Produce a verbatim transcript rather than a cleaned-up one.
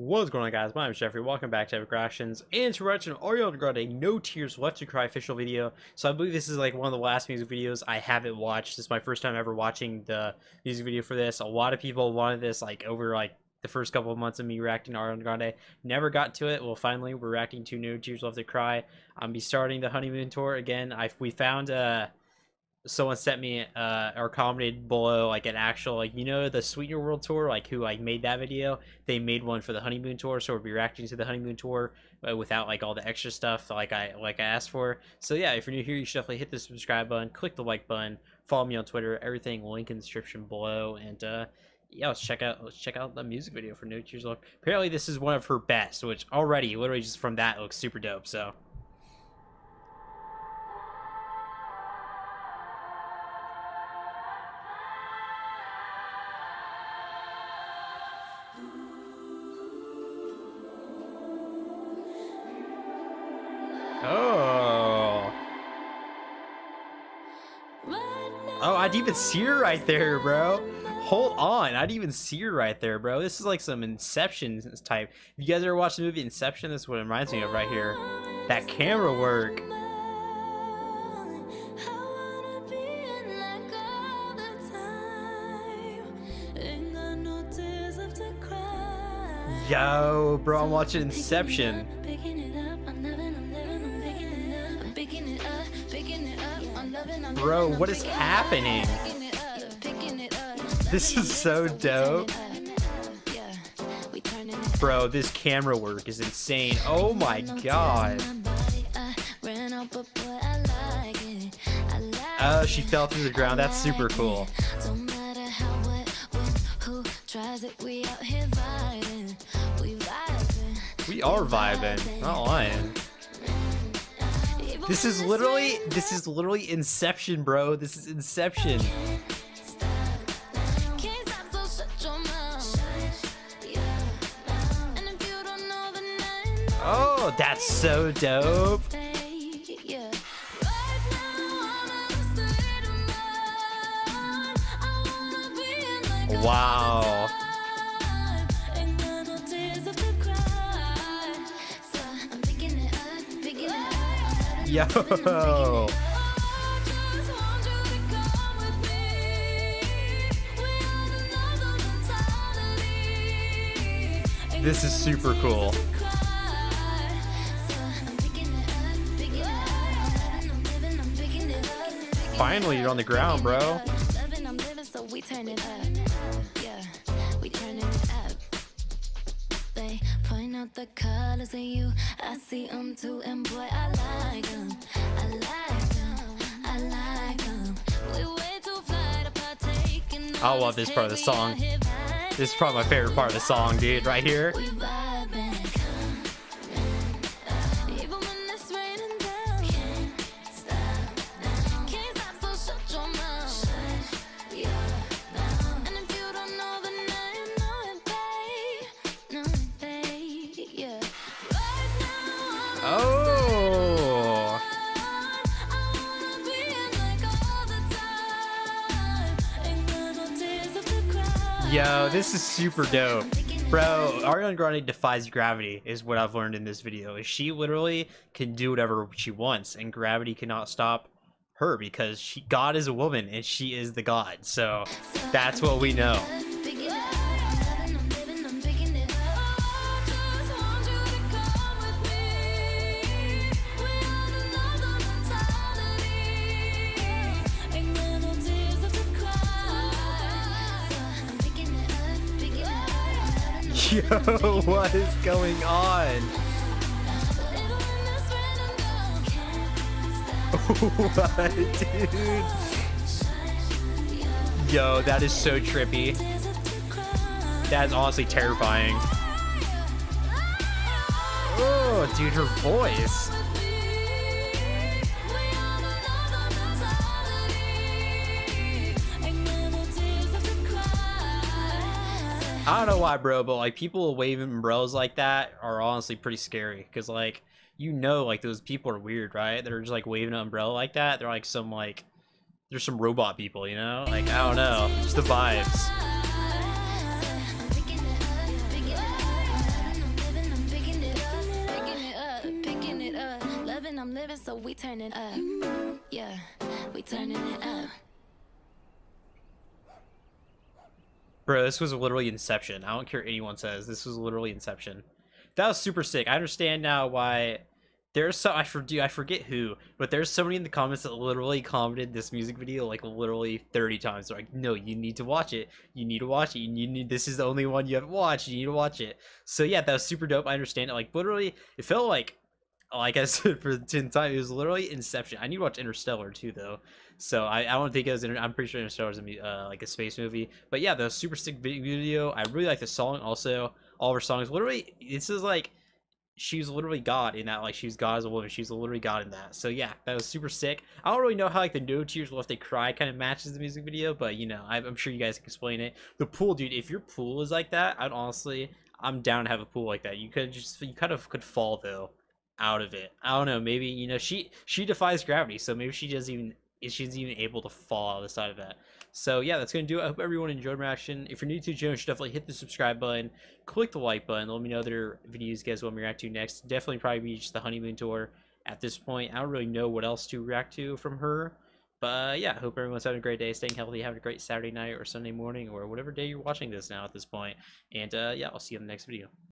What's going on, guys? My name is Jeffrey. Welcome back to Epic Reactions. And to watch an Ariana Grande No Tears Left to Cry official video. So I believe this is like one of the last music videos I haven't watched. This is my first time ever watching the music video for this. A lot of people wanted this like over like the first couple of months of me reacting to Ariana Grande. Never got to it. Well, finally we're reacting to No Tears Left to Cry. I'm gonna be starting the honeymoon tour again. I we found uh someone sent me uh or commented below like an actual like you know the Sweetener world tour, like who like made that video, they made one for the honeymoon tour, so we'll be reacting to the honeymoon tour uh, without like all the extra stuff like i like i asked for. So yeah, if you're new here, you should definitely hit the subscribe button, click the like button, follow me on Twitter, everything link in the description below. And uh yeah, let's check out let's check out the music video for No Tears Left. Apparently this is one of her best, which already literally just from that looks super dope. So oh. Oh, I'd even see her right there, bro. Hold on. I'd even see her right there, bro. This is like some Inception type. If you guys ever watched the movie Inception, this is what it reminds me of right here. That camera work. Yo, bro, I'm watching Inception. Bro, what is happening? This is so dope. Bro, this camera work is insane. Oh my god. Oh, she fell through the ground. That's super cool. We are vibing. Not lying. This is literally, this is literally Inception, bro. This is Inception. Oh, that's so dope. Wow. Yo. This is super cool. Finally, you're on the ground, bro. The colors of you, I see them too, and boy, I like them. I like them. I like them. We way too fly to partake in. I love this part of the song. This is probably my favorite part of the song, dude, right here. Oh, yo, this is super dope, bro. Ariana Grande defies gravity is what I've learned in this video. Is she literally can do whatever she wants, and gravity cannot stop her because she God is a woman and she is the God. So that's what we know. Yo, what is going on? What, dude? Yo, that is so trippy. That is honestly terrifying. Oh, dude, her voice. I don't know why, bro, but like people waving umbrellas like that are honestly pretty scary, because like you know like those people are weird, right? They're just like waving an umbrella like that. They're like some like there's some robot people, you know? Like I don't know, just the vibes. living, so we turn it up. Yeah, we turning it up. Bro, this was literally Inception. I don't care what anyone says. This was literally Inception. That was super sick. I understand now why there's so I forget I forget who, but there's somebody in the comments that literally commented this music video like literally thirty times. They're like, no, you need to watch it. You need to watch it. You need this is the only one you haven't watched. You need to watch it. So yeah, that was super dope. I understand it. Like literally, it felt like like I said for the tenth time, it was literally Inception. I need to watch Interstellar too though. So I, I don't think it was, inter I'm pretty sure Interstellar is uh, like a space movie. But yeah, the super sick video. I really like the song also. All of her songs. Literally, this is like, she's literally God in that. Like, she's God as a woman. She's literally God in that. So yeah, that was super sick. I don't really know how like the No Tears Left to Cry kind of matches the music video. But you know, I'm sure you guys can explain it. The pool, dude, if your pool is like that, I'd honestly, I'm down to have a pool like that. You could just, you kind of could fall though out of it. I don't know. Maybe, you know, she, she defies gravity. So maybe she doesn't even, if she's even able to fall out of the side of that. So yeah, that's gonna do it. I hope everyone enjoyed my reaction. If you're new to the channel, you should definitely hit the subscribe button, click the like button, let me know other videos you guys want me to react to next. Definitely probably be just the honeymoon tour at this point. I don't really know what else to react to from her, but yeah, hope everyone's having a great day, staying healthy, having a great Saturday night or Sunday morning or whatever day you're watching this now at this point. And uh yeah, I'll see you in the next video.